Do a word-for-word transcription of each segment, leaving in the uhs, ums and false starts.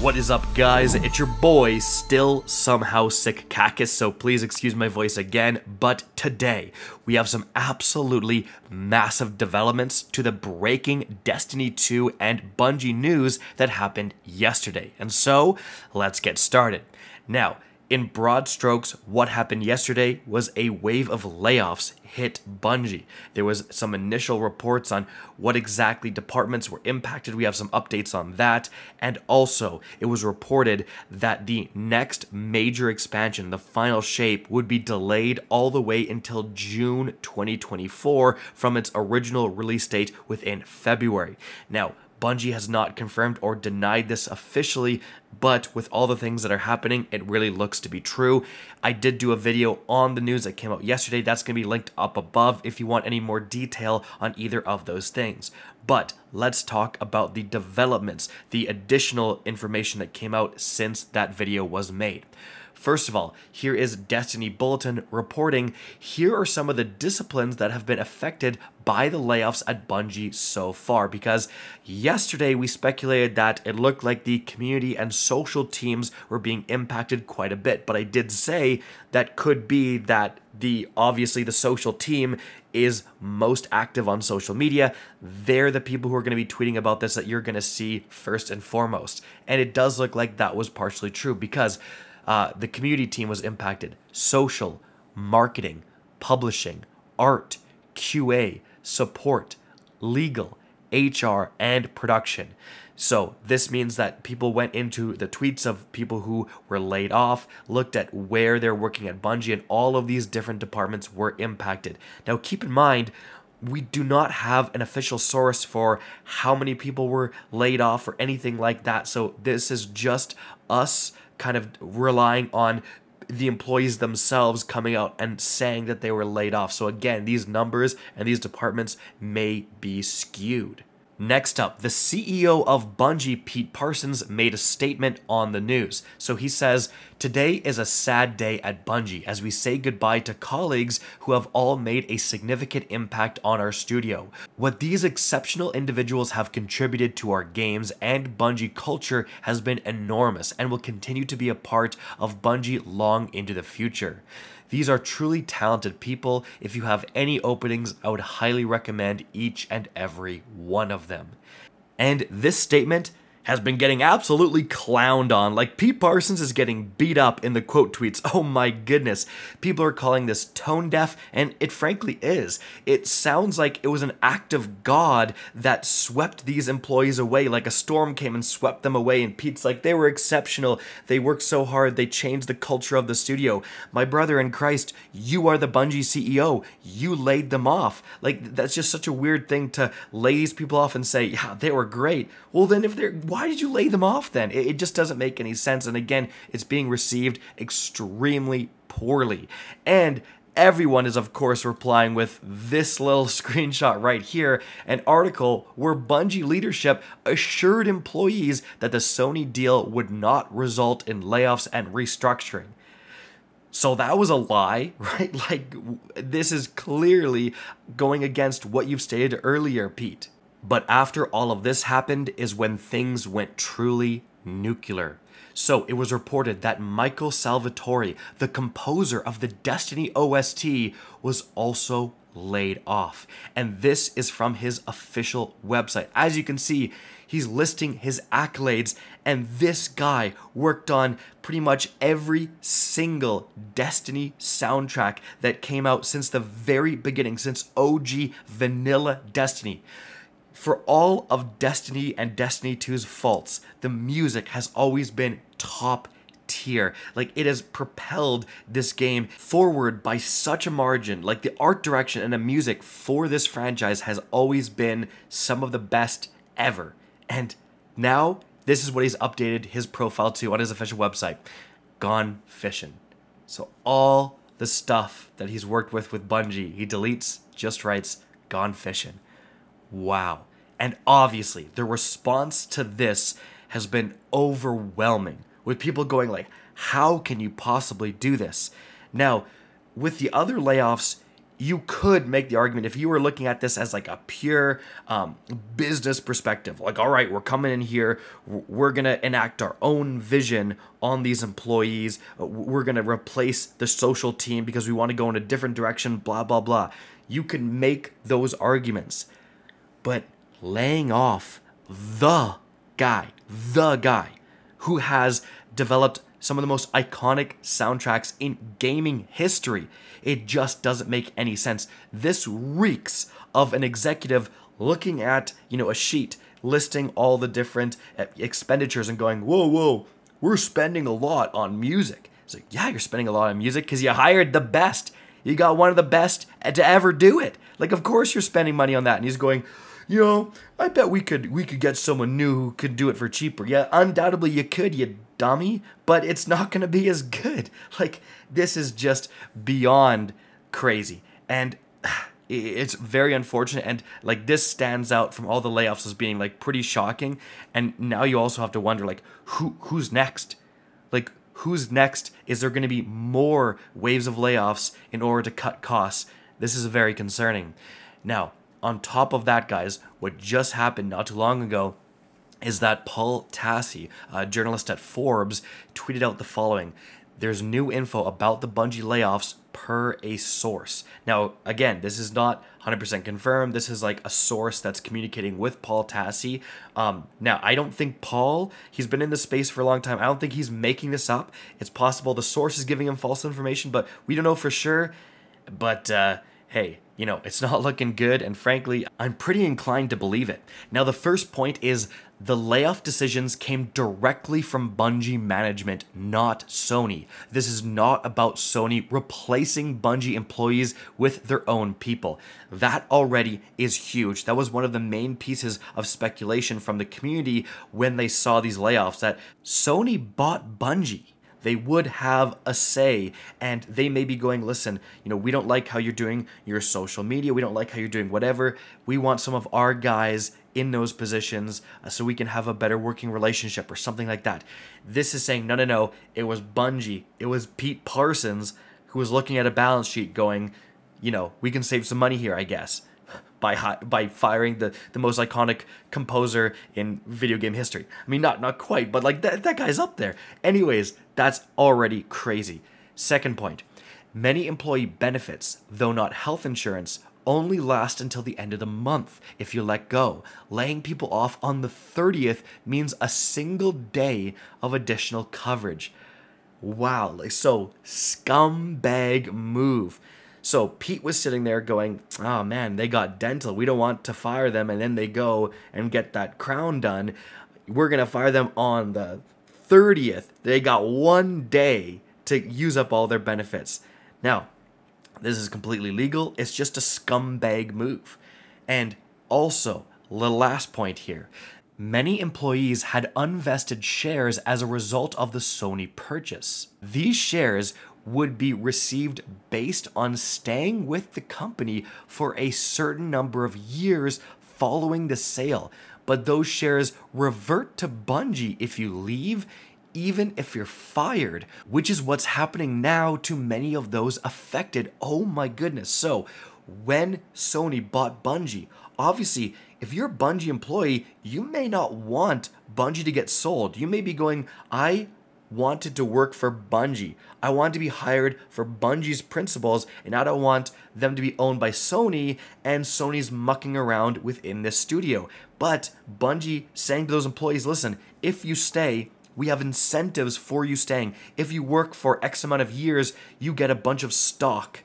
What is up, guys? It's your boy, still somehow sick, Kackis, so please excuse my voice again, but today we have some absolutely massive developments to the breaking Destiny two and Bungie news that happened yesterday, and so let's get started. Now, in broad strokes, what happened yesterday was a wave of layoffs hit Bungie. There was some initial reports on what exactly departments were impacted. We have some updates on that. And also, it was reported that the next major expansion, The Final Shape, would be delayed all the way until June twenty twenty-four from its original release date within February. Now, Bungie has not confirmed or denied this officially, but with all the things that are happening, it really looks to be true. I did do a video on the news that came out yesterday. That's going to be linked up above if you want any more detail on either of those things. But let's talk about the developments, the additional information that came out since that video was made. First of all, here is Destiny Bulletin reporting, here are some of the disciplines that have been affected by the layoffs at Bungie so far, because yesterday we speculated that it looked like the community and social teams were being impacted quite a bit, but I did say that could be that the obviously the social team is most active on social media. They're the people who are going to be tweeting about this that you're going to see first and foremost, and it does look like that was partially true because Uh, the community team was impacted. Social, marketing, publishing, art, Q A, support, legal, H R, and production. So this means that people went into the tweets of people who were laid off, looked at where they're working at Bungie, and all of these different departments were impacted. Now keep in mind, we do not have an official source for how many people were laid off or anything like that. So this is just us kind of relying on the employees themselves coming out and saying that they were laid off. So again, these numbers and these departments may be skewed. Next up, the C E O of Bungie, Pete Parsons, made a statement on the news. So he says, "Today is a sad day at Bungie as we say goodbye to colleagues who have all made a significant impact on our studio. What these exceptional individuals have contributed to our games and Bungie culture has been enormous and will continue to be a part of Bungie long into the future. These are truly talented people. If you have any openings, I would highly recommend each and every one of them." And this statement has been getting absolutely clowned on. Like, Pete Parsons is getting beat up in the quote tweets. Oh my goodness. People are calling this tone deaf, and it frankly is. It sounds like it was an act of God that swept these employees away, like a storm came and swept them away, and Pete's like, they were exceptional, they worked so hard, they changed the culture of the studio. My brother in Christ, you are the Bungie C E O. You laid them off. Like, that's just such a weird thing to lay these people off and say, yeah, they were great. Well then, if they're, why Why did you lay them off then? It just doesn't make any sense. And again, it's being received extremely poorly. And everyone is, of course, replying with this little screenshot right here, an article where Bungie leadership assured employees that the Sony deal would not result in layoffs and restructuring. So that was a lie, right? Like, this is clearly going against what you've stated earlier, Pete. But after all of this happened is when things went truly nuclear. So it was reported that Michael Salvatori, the composer of the Destiny O S T, was also laid off. And this is from his official website. As you can see, he's listing his accolades, and this guy worked on pretty much every single Destiny soundtrack that came out since the very beginning, since O G Vanilla Destiny. For all of Destiny and Destiny two's faults, the music has always been top tier. Like, it has propelled this game forward by such a margin. Like, the art direction and the music for this franchise has always been some of the best ever. And now, this is what he's updated his profile to on his official website. Gone fishing. So all the stuff that he's worked with with Bungie, he deletes, just writes, gone fishing. Wow. And obviously, the response to this has been overwhelming, with people going like, how can you possibly do this? Now, with the other layoffs, you could make the argument, if you were looking at this as like a pure um, business perspective, like, all right, we're coming in here, we're going to enact our own vision on these employees, we're going to replace the social team because we want to go in a different direction, blah, blah, blah. You can make those arguments. But laying off the guy, the guy who has developed some of the most iconic soundtracks in gaming history, it just doesn't make any sense. This reeks of an executive looking at, you know, a sheet listing all the different expenditures and going, whoa, whoa, we're spending a lot on music. It's like, yeah, you're spending a lot on music because you hired the best. You got one of the best to ever do it. Like, of course you're spending money on that. And he's going, you know, I bet we could we could get someone new who could do it for cheaper. Yeah, undoubtedly you could, you dummy, but it's not going to be as good. Like, this is just beyond crazy. And it's very unfortunate. And, like, this stands out from all the layoffs as being, like, pretty shocking. And now you also have to wonder, like, who who's next? Like, who's next? Is there going to be more waves of layoffs in order to cut costs? This is very concerning. Now, on top of that, guys, what just happened not too long ago is that Paul Tassi, a journalist at Forbes, tweeted out the following. There's new info about the Bungie layoffs per a source. Now, again, this is not one hundred percent confirmed. This is like a source that's communicating with Paul Tassi. Um, now, I don't think Paul, he's been in this space for a long time. I don't think he's making this up. It's possible the source is giving him false information, but we don't know for sure. But uh, hey, you know, it's not looking good, and frankly, I'm pretty inclined to believe it. Now, the first point is the layoff decisions came directly from Bungie management, not Sony. This is not about Sony replacing Bungie employees with their own people. That already is huge. That was one of the main pieces of speculation from the community when they saw these layoffs, that Sony bought Bungie. They would have a say, and they may be going, listen, you know, we don't like how you're doing your social media. We don't like how you're doing whatever. We want some of our guys in those positions so we can have a better working relationship or something like that. This is saying, no, no, no, it was Bungie. It was Pete Parsons who was looking at a balance sheet going, you know, we can save some money here, I guess, by by firing the, the most iconic composer in video game history. I mean, not not quite, but like that, that guy's up there. Anyways, that's already crazy. Second point, many employee benefits, though not health insurance, only last until the end of the month if you let go. Laying people off on the thirtieth means a single day of additional coverage. Wow, like, so scumbag move. So Pete was sitting there going, oh man, they got dental. We don't want to fire them. And then they go and get that crown done. We're going to fire them on the thirtieth. They got one day to use up all their benefits. Now, this is completely legal. It's just a scumbag move. And also, the last point here. Many employees had unvested shares as a result of the Sony purchase. These shares would be received based on staying with the company for a certain number of years following the sale. But those shares revert to Bungie if you leave, even if you're fired, which is what's happening now to many of those affected. Oh my goodness. So when Sony bought Bungie, obviously, if you're a Bungie employee, you may not want Bungie to get sold. You may be going, I wanted to work for Bungie. I wanted to be hired for Bungie's principles, and I don't want them to be owned by Sony, and Sony's mucking around within this studio. But Bungie saying to those employees, listen, if you stay, we have incentives for you staying. If you work for X amount of years, you get a bunch of stock.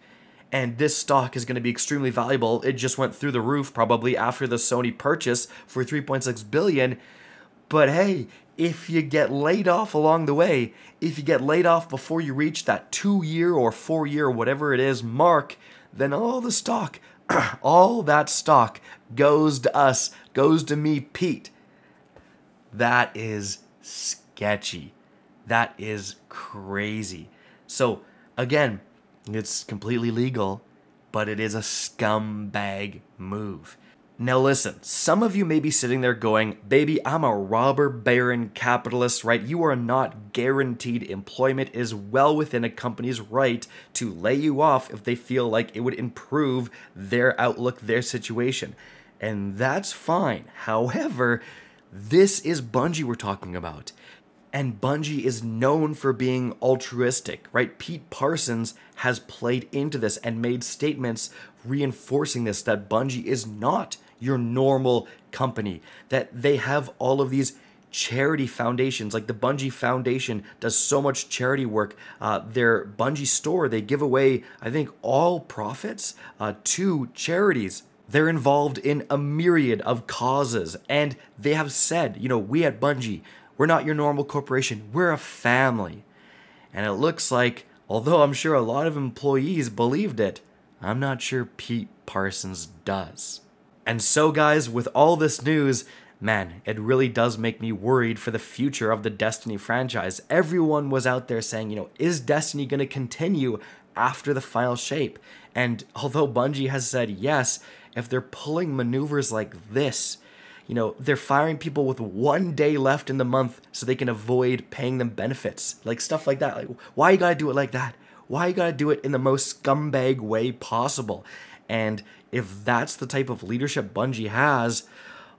And this stock is going to be extremely valuable. It just went through the roof probably after the Sony purchase for three point six billion dollars. But hey, if you get laid off along the way, if you get laid off before you reach that two-year or four-year, whatever it is, mark, then all the stock, all that stock goes to us, goes to me, Pete. That is sketchy. That is crazy. So again, it's completely legal, but it is a scumbag move. Now listen, some of you may be sitting there going, baby, I'm a robber baron capitalist, right? You are not guaranteed employment. It is well within a company's right to lay you off if they feel like it would improve their outlook, their situation. And that's fine. However, this is Bungie we're talking about. And Bungie is known for being altruistic, right? Pete Parsons has played into this and made statements reinforcing this, that Bungie is not your normal company, that they have all of these charity foundations, like the Bungie Foundation does so much charity work. Uh, their Bungie store, they give away, I think, all profits uh, to charities. They're involved in a myriad of causes, and they have said, you know, we at Bungie, we're not your normal corporation, we're a family. And it looks like, although I'm sure a lot of employees believed it, I'm not sure Pete Parsons does. And so guys, with all this news, man, it really does make me worried for the future of the Destiny franchise. Everyone was out there saying, you know, is Destiny going to continue after the Final Shape? And although Bungie has said yes, if they're pulling maneuvers like this, you know, they're firing people with one day left in the month so they can avoid paying them benefits. Like stuff like that. Like, why you gotta do it like that? Why you gotta do it in the most scumbag way possible? And if that's the type of leadership Bungie has,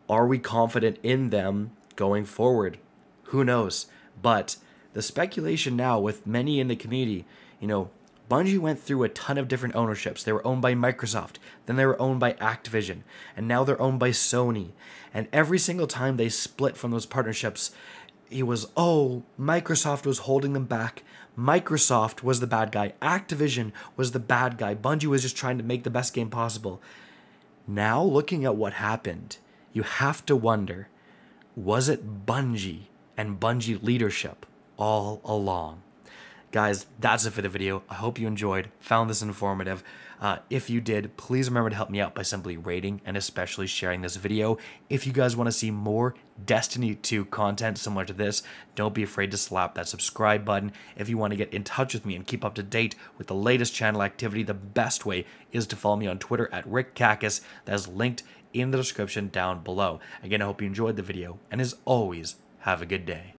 are we confident in them going forward? Who knows? But the speculation now with many in the community, you know, Bungie went through a ton of different ownerships. They were owned by Microsoft, then they were owned by Activision, and now they're owned by Sony. And every single time they split from those partnerships, it was, oh, Microsoft was holding them back. Microsoft was the bad guy. Activision was the bad guy. Bungie was just trying to make the best game possible. Now, looking at what happened, you have to wonder, was it Bungie and Bungie leadership all along? Guys, that's it for the video. I hope you enjoyed, found this informative. Uh, if you did, please remember to help me out by simply rating and especially sharing this video. If you guys want to see more Destiny two content similar to this, don't be afraid to slap that subscribe button. If you want to get in touch with me and keep up to date with the latest channel activity, the best way is to follow me on Twitter at Rick Kackis. That is linked in the description down below. Again, I hope you enjoyed the video, and as always, have a good day.